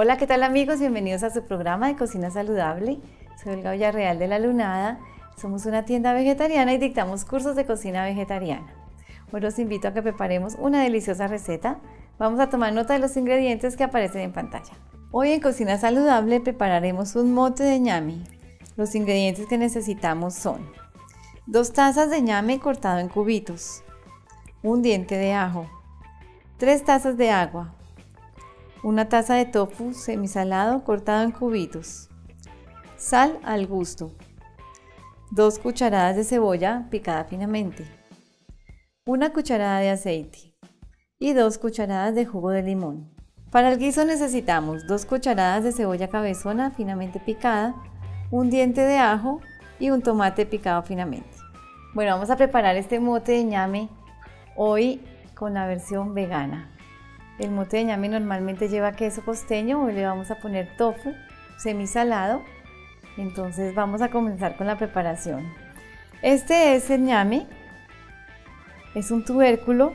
Hola, ¿qué tal amigos? Bienvenidos a su programa de Cocina Saludable. Soy Olga Real de La Lunada. Somos una tienda vegetariana y dictamos cursos de cocina vegetariana. Hoy los invito a que preparemos una deliciosa receta. Vamos a tomar nota de los ingredientes que aparecen en pantalla. Hoy en Cocina Saludable prepararemos un mote de ñame. Los ingredientes que necesitamos son 2 tazas de ñame cortado en cubitos, 1 diente de ajo, 3 tazas de agua, 1 taza de tofu semisalado cortado en cubitos, sal al gusto, 2 cucharadas de cebolla picada finamente, 1 cucharada de aceite y 2 cucharadas de jugo de limón. Para el guiso necesitamos 2 cucharadas de cebolla cabezona finamente picada, 1 diente de ajo y 1 tomate picado finamente. Bueno, vamos a preparar este mote de ñame hoy con la versión vegana. El mote de ñame normalmente lleva queso costeño, hoy le vamos a poner tofu semisalado. Entonces vamos a comenzar con la preparación. Este es el ñame, es un tubérculo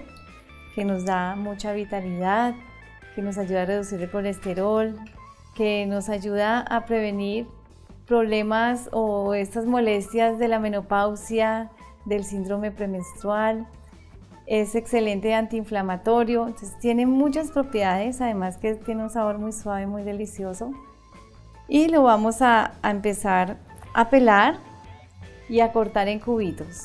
que nos da mucha vitalidad, que nos ayuda a reducir el colesterol, que nos ayuda a prevenir problemas o estas molestias de la menopausia, del síndrome premenstrual. Es excelente antiinflamatorio, entonces tiene muchas propiedades, además que tiene un sabor muy suave, muy delicioso. Y lo vamos a empezar a pelar y a cortar en cubitos.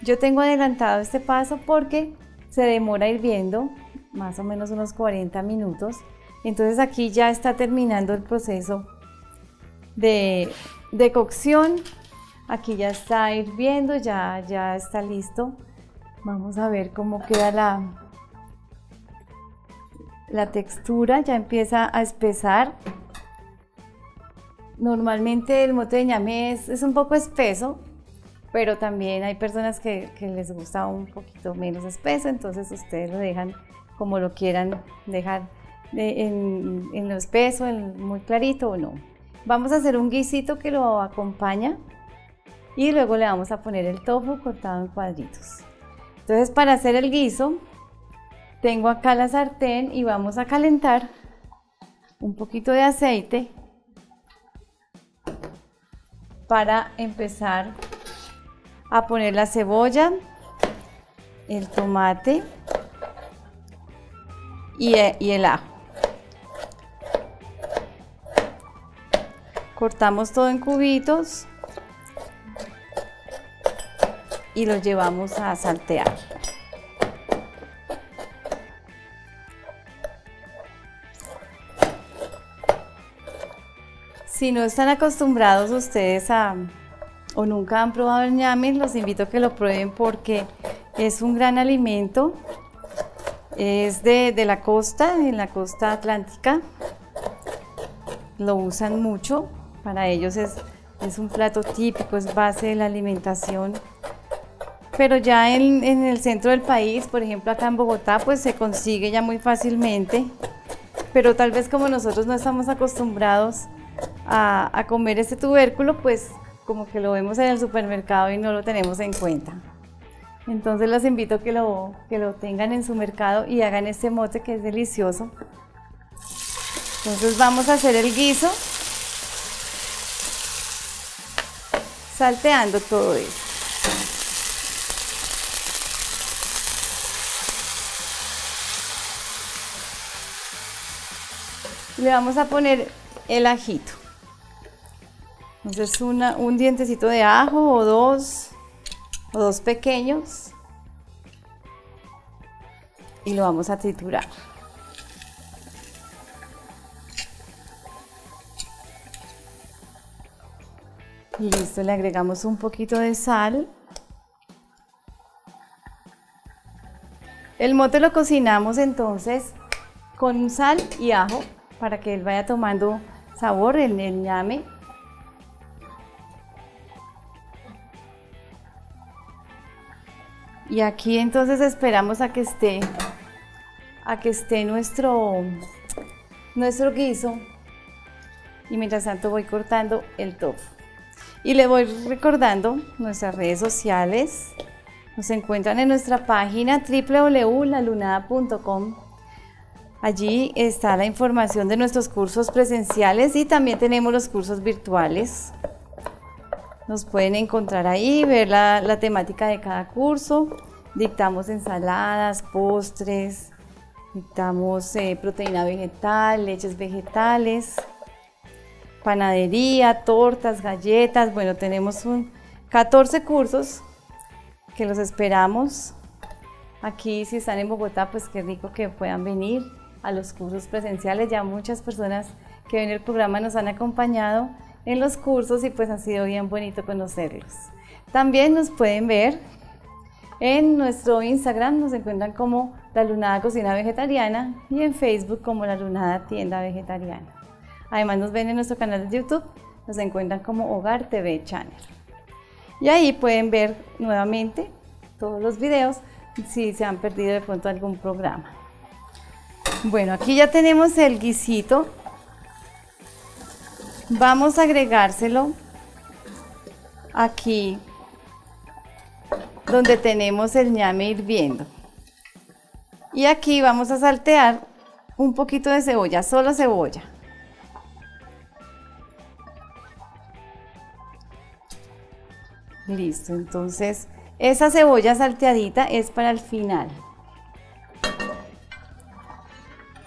Yo tengo adelantado este paso porque se demora hirviendo más o menos unos 40 minutos. Entonces aquí ya está terminando el proceso de cocción. Aquí ya está hirviendo, ya está listo. Vamos a ver cómo queda la textura, ya empieza a espesar. Normalmente el mote de ñame es un poco espeso, pero también hay personas que les gusta un poquito menos espeso, entonces ustedes lo dejan como lo quieran dejar, en lo espeso, muy clarito o no. Vamos a hacer un guisito que lo acompaña y luego le vamos a poner el tofu cortado en cuadritos. Entonces, para hacer el guiso tengo acá la sartén y vamos a calentar un poquito de aceite para empezar a poner la cebolla, el tomate y el ajo. Cortamos todo en cubitos y lo llevamos a saltear. Si no están acostumbrados ustedes o nunca han probado el ñame, los invito a que lo prueben porque es un gran alimento. Es de la costa, en la costa atlántica. Lo usan mucho, para ellos es un plato típico, es base de la alimentación. Pero ya en el centro del país, por ejemplo acá en Bogotá, pues se consigue ya muy fácilmente. Pero tal vez como nosotros no estamos acostumbrados a comer este tubérculo, pues como que lo vemos en el supermercado y no lo tenemos en cuenta. Entonces los invito a que lo tengan en su mercado y hagan este mote que es delicioso. Entonces vamos a hacer el guiso salteando todo esto. Le vamos a poner el ajito, entonces un dientecito de ajo o dos pequeños, y lo vamos a triturar. Listo, le agregamos un poquito de sal. El mote lo cocinamos entonces con sal y ajo, para que él vaya tomando sabor en el ñame. Y aquí entonces esperamos a que esté nuestro guiso, y mientras tanto voy cortando el tofu. Y le voy recordando nuestras redes sociales. Nos encuentran en nuestra página www.lalunada.com. Allí está la información de nuestros cursos presenciales y también tenemos los cursos virtuales. Nos pueden encontrar ahí, ver la temática de cada curso. Dictamos ensaladas, postres, dictamos proteína vegetal, leches vegetales, panadería, tortas, galletas. Bueno, tenemos 14 cursos que los esperamos. Aquí, si están en Bogotá, pues qué rico que puedan venir a los cursos presenciales. Ya muchas personas que ven el programa nos han acompañado en los cursos y pues ha sido bien bonito conocerlos. También nos pueden ver en nuestro Instagram, nos encuentran como La Lunada Cocina Vegetariana y en Facebook como La Lunada Tienda Vegetariana. Además nos ven en nuestro canal de YouTube, nos encuentran como Hogar TV Channel. Y ahí pueden ver nuevamente todos los videos si se han perdido de pronto algún programa. Bueno, aquí ya tenemos el guisito. Vamos a agregárselo aquí donde tenemos el ñame hirviendo. Y aquí vamos a saltear un poquito de cebolla, solo cebolla. Listo, entonces esa cebolla salteadita es para el final.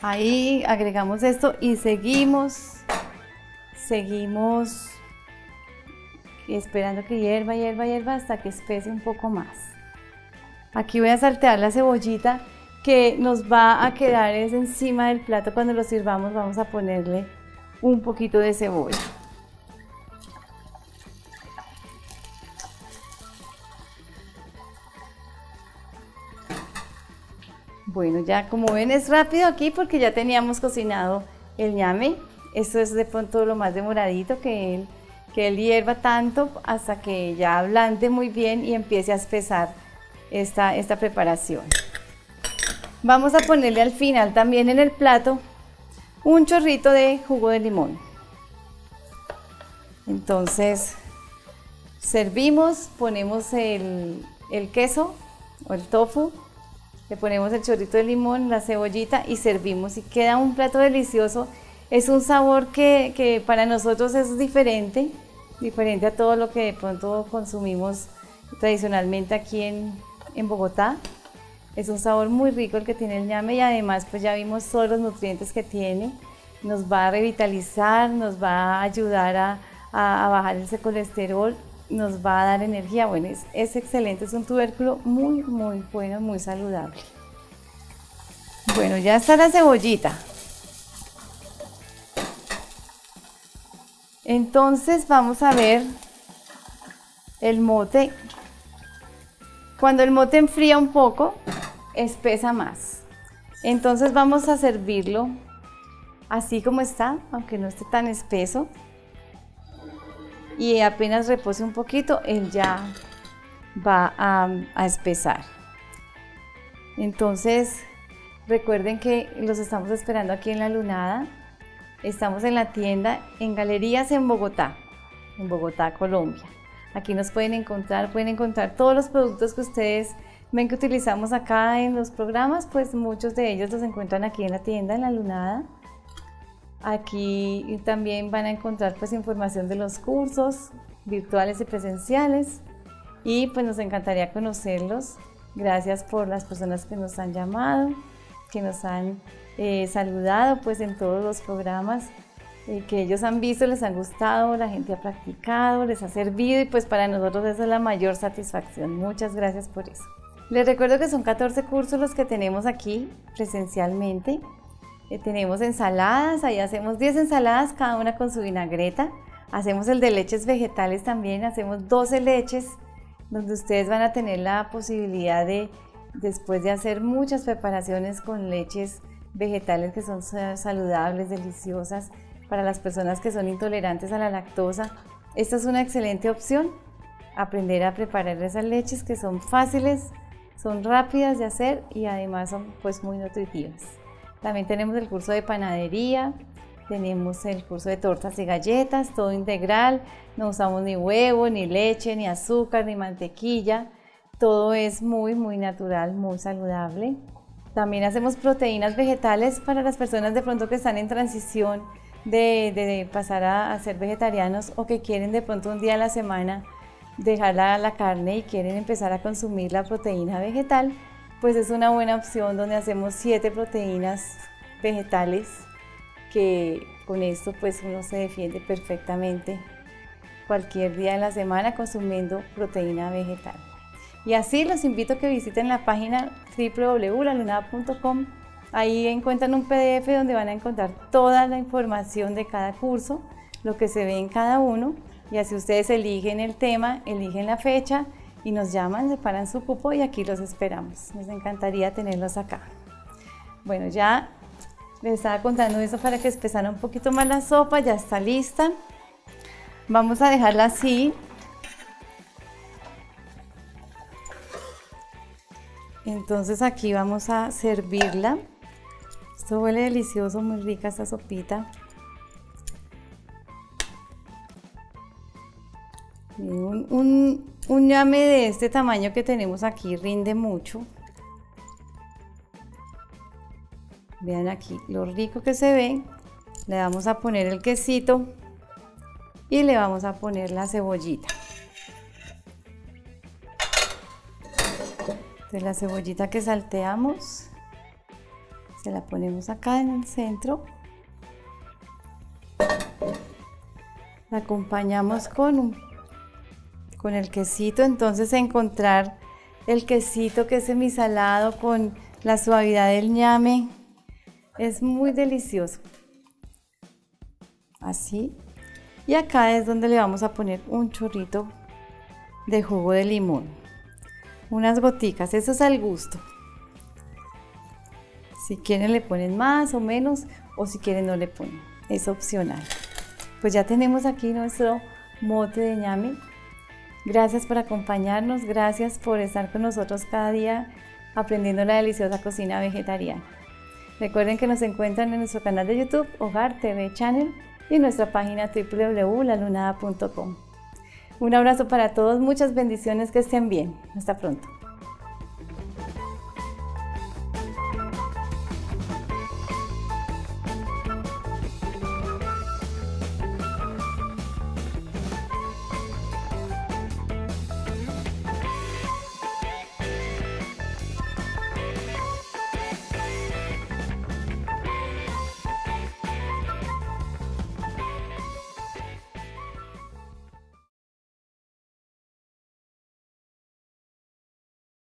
Ahí agregamos esto y seguimos esperando que hierva hasta que espese un poco más. Aquí voy a saltear la cebollita que nos va a quedar es encima del plato. Cuando lo sirvamos vamos a ponerle un poquito de cebolla. Bueno, ya como ven es rápido aquí porque ya teníamos cocinado el ñame. Esto es de pronto lo más demoradito, que él hierva tanto hasta que ya ablande muy bien y empiece a espesar esta preparación. Vamos a ponerle al final también en el plato un chorrito de jugo de limón. Entonces servimos, ponemos el queso o el tofu, le ponemos el chorrito de limón, la cebollita y servimos y queda un plato delicioso. Es un sabor que para nosotros es diferente a todo lo que de pronto consumimos tradicionalmente aquí en Bogotá. Es un sabor muy rico el que tiene el ñame y además pues ya vimos todos los nutrientes que tiene. Nos va a revitalizar, nos va a ayudar a bajar ese colesterol, nos va a dar energía. Bueno, es excelente, es un tubérculo muy, muy bueno, muy saludable. Bueno, ya está la cebollita. Entonces vamos a ver el mote. Cuando el mote enfría un poco, espesa más. Entonces vamos a servirlo así como está, aunque no esté tan espeso. Y apenas repose un poquito, él ya va a espesar. Entonces recuerden que los estamos esperando aquí en La Lunada. Estamos en la tienda en Galerías en Bogotá, Colombia. Aquí nos pueden encontrar todos los productos que ustedes ven que utilizamos acá en los programas, pues muchos de ellos los encuentran aquí en la tienda, en La Lunada. Aquí también van a encontrar pues información de los cursos virtuales y presenciales y pues nos encantaría conocerlos. Gracias por las personas que nos han llamado, que nos han saludado pues en todos los programas que ellos han visto, les han gustado, la gente ha practicado, les ha servido y pues para nosotros esa es la mayor satisfacción. Muchas gracias por eso. Les recuerdo que son 14 cursos los que tenemos aquí presencialmente. Tenemos ensaladas, ahí hacemos 10 ensaladas cada una con su vinagreta. Hacemos el de leches vegetales también, hacemos 12 leches donde ustedes van a tener la posibilidad de después de hacer muchas preparaciones con leches vegetales que son saludables, deliciosas para las personas que son intolerantes a la lactosa. Esta es una excelente opción, aprender a preparar esas leches que son fáciles, son rápidas de hacer y además son pues muy nutritivas. También tenemos el curso de panadería, tenemos el curso de tortas y galletas, todo integral, no usamos ni huevo, ni leche, ni azúcar, ni mantequilla. Todo es muy, muy natural, muy saludable. También hacemos proteínas vegetales para las personas de pronto que están en transición de pasar a ser vegetarianos, o que quieren de pronto un día a la semana dejar la carne y quieren empezar a consumir la proteína vegetal. Pues es una buena opción, donde hacemos 7 proteínas vegetales, que con esto pues uno se defiende perfectamente cualquier día de la semana consumiendo proteína vegetal. Y así los invito a que visiten la página www.lalunada.com. Ahí encuentran un PDF donde van a encontrar toda la información de cada curso, lo que se ve en cada uno, y así ustedes eligen el tema, eligen la fecha y nos llaman, separan su cupo y aquí los esperamos. Nos encantaría tenerlos acá. Bueno, ya les estaba contando eso para que espesara un poquito más la sopa, ya está lista. Vamos a dejarla así. Entonces aquí vamos a servirla. Esto huele delicioso, muy rica esta sopita. Un ñame de este tamaño que tenemos aquí rinde mucho. Vean aquí lo rico que se ve. Le vamos a poner el quesito y le vamos a poner la cebollita. Entonces la cebollita que salteamos se la ponemos acá en el centro. La acompañamos con el quesito. Entonces encontrar el quesito que es semisalado con la suavidad del ñame es muy delicioso. Así. Y acá es donde le vamos a poner un chorrito de jugo de limón. Unas goticas, eso es al gusto. Si quieren le ponen más o menos, o si quieren no le ponen, es opcional. Pues ya tenemos aquí nuestro mote de ñame. Gracias por acompañarnos, gracias por estar con nosotros cada día aprendiendo la deliciosa cocina vegetariana. Recuerden que nos encuentran en nuestro canal de YouTube, Hogar TV Channel, y en nuestra página www.lalunada.com. Un abrazo para todos, muchas bendiciones, que estén bien. Hasta pronto.